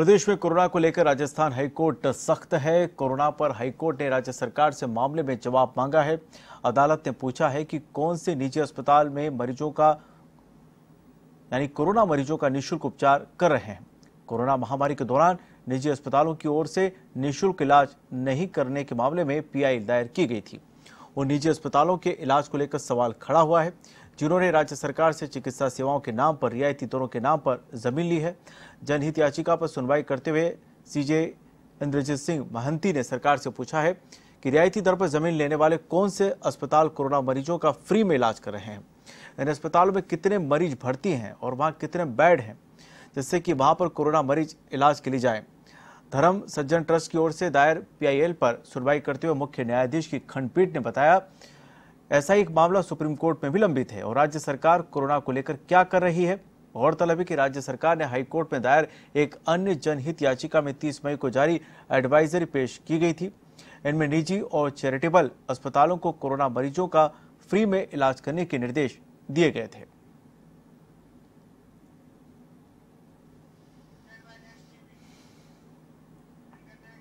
प्रदेश में कोरोना को लेकर राजस्थान हाईकोर्ट सख्त है। कोरोना पर हाईकोर्ट ने राज्य सरकार से मामले में जवाब मांगा है। अदालत ने पूछा है कि कौन से निजी अस्पताल में मरीजों का यानी कोरोना मरीजों का निःशुल्क उपचार कर रहे हैं। कोरोना महामारी के दौरान निजी अस्पतालों की ओर से निःशुल्क इलाज नहीं करने के मामले में पीआईएल दायर की गई थी। उन निजी अस्पतालों के इलाज को लेकर सवाल खड़ा हुआ है जिन्होंने राज्य सरकार से चिकित्सा सेवाओं के नाम पर रियायती दरों के नाम पर जमीन ली है। जनहित याचिका पर सुनवाई करते हुए सी.जे. इंद्रजीत सिंह महंती ने सरकार से पूछा है कि रियायती दर पर जमीन लेने वाले कौन से अस्पताल कोरोना मरीजों का फ्री में इलाज कर रहे हैं, इन अस्पतालों में कितने मरीज भर्ती हैं और वहाँ कितने बेड हैं, जिससे कि वहाँ पर कोरोना मरीज इलाज के लिए जाएँ। धर्म सज्जन ट्रस्ट की ओर से दायर पीआईएल पर सुनवाई करते हुए मुख्य न्यायाधीश की खंडपीठ ने बताया, ऐसा ही एक मामला सुप्रीम कोर्ट में भी लंबित है और राज्य सरकार कोरोना को लेकर क्या कर रही है। गौरतलब है कि राज्य सरकार ने हाईकोर्ट में दायर एक अन्य जनहित याचिका में 30 मई को जारी एडवाइजरी पेश की गई थी। इनमें निजी और चैरिटेबल अस्पतालों को कोरोना मरीजों का फ्री में इलाज करने के निर्देश दिए गए थे।